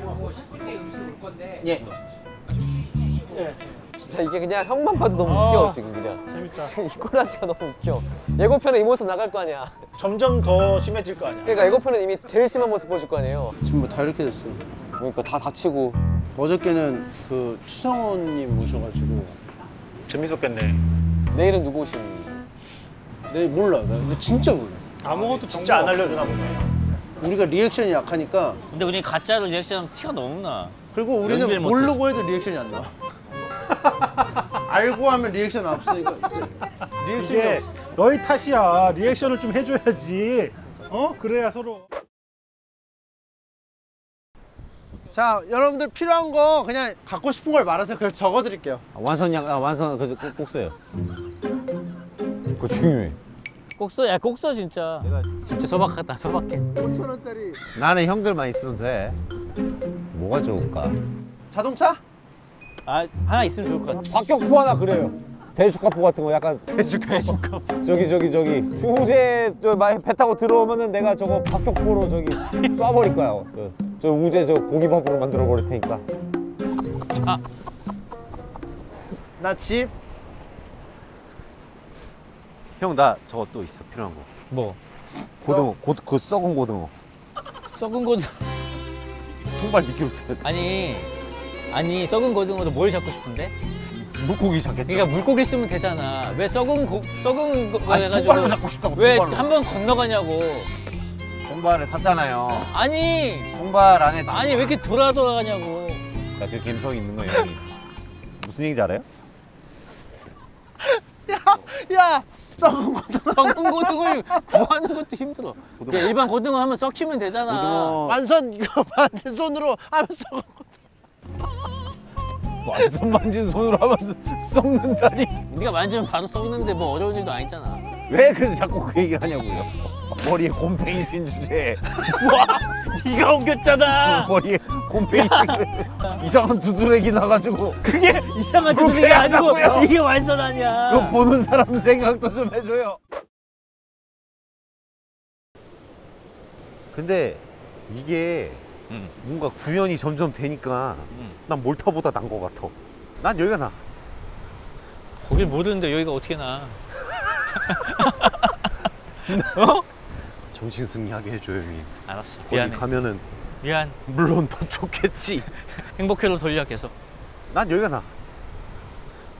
뭐 10분째 음식 올 건데. 예. 예. 진짜 이게 그냥 형만 봐도 너무 웃겨 지금 그냥. 재밌다. 이 콜라지가 너무 웃겨. 예고편에 이 모습 나갈 거 아니야. 점점 더 심해질 거 아니야. 그러니까 예고편은 이미 제일 심한 모습 보여줄 거 아니에요. 지금 뭐 다 이렇게 됐어. 그러니까 다 다치고. 어저께는 그 추성원님 모셔가지고 재밌었겠네. 내일은 누구 오시는? 내일 몰라. 나 진짜 몰라. 아무것도 진짜 안 알려주나 보네. 우리가 리액션이 약하니까. 근데 우리 가짜로 리액션하면 티가 너무 나. 그리고 우리는 모르고 해도 리액션이 안 나와. 알고 하면 리액션 없으니까. 리액션이 없어. 너희 탓이야. 리액션을 좀 해줘야지. 어? 그래야 서로. 자, 여러분들 필요한 거 그냥 갖고 싶은 걸 말하세요. 그걸 적어드릴게요. 완성 그래서 꼭 써요. 그거 중요해. 꼭 써 진짜. 내가 진짜 소박하다, 소박해. 5,000원짜리. 나는 형들만 있으면 돼. 뭐가 좋을까? 자동차? 아, 하나 있으면 좋을 것 같아. 박격포 하나 그래요. 배주카포 같은 거 약간. 배주카포. 저기. 주우재 배 타고 들어오면은 내가 저거 박격포로 저기 쏴버릴 거야. 저 우재 저 고기밥으로 만들어 버릴 테니까. 자. 나 집. 형, 나 저거 또 있어, 필요한 거. 뭐? 고등어, 그 썩은 고등어. 썩은 고등어? 통발 미끼로 써야 돼. 아니, 썩은 고등어도 뭘 잡고 싶은데? 물고기 잡겠지. 그러니까 물고기 쓰면 되잖아. 왜 썩은 거 해가지고. 통발로 잡고 싶다고, 왜 한 번 건너가냐고. 통발을 샀잖아요. 아니! 통발 안에. 아니, 왜 이렇게 돌아가냐고. 나 그 감성이 있는 거야, 형이. 무슨 얘기인지 알아요? 야! 썩은 고등어를 구하는 것도 힘들어. 고등어. 일반 고등어 하면 썩히면 되잖아. 고등어. 만선 이거 만진 손으로 하면 썩은 고등어. 만선 만진 손으로 하면 썩는다니. 네가 만지면 바로 썩는데 뭐 어려운 일도 아니잖아. 왜 근데 자꾸 그 얘기를 하냐고요. 머리에 곰팡이 핀 주제에. 와, 네가 옮겼잖아. 머리에 곰팡이 핀 이상한 두드레기 나가지고. 그게 이상한 두드레기가 아니고 하라고요. 이게 완전 아니야. 그거 보는 사람 생각도 좀 해줘요. 근데 이게 뭔가 구현이 점점 되니까 난 몰타보다 난 것 같아. 난 여기가 나. 거길 모르는데 여기가 어떻게 나. 어? 정신 승리하게 해줘요, 형님. 알았어. 미안해. 가면은. 미안. 물론 더 좋겠지. 행복회로 돌려, 계속. 난 여기가 나.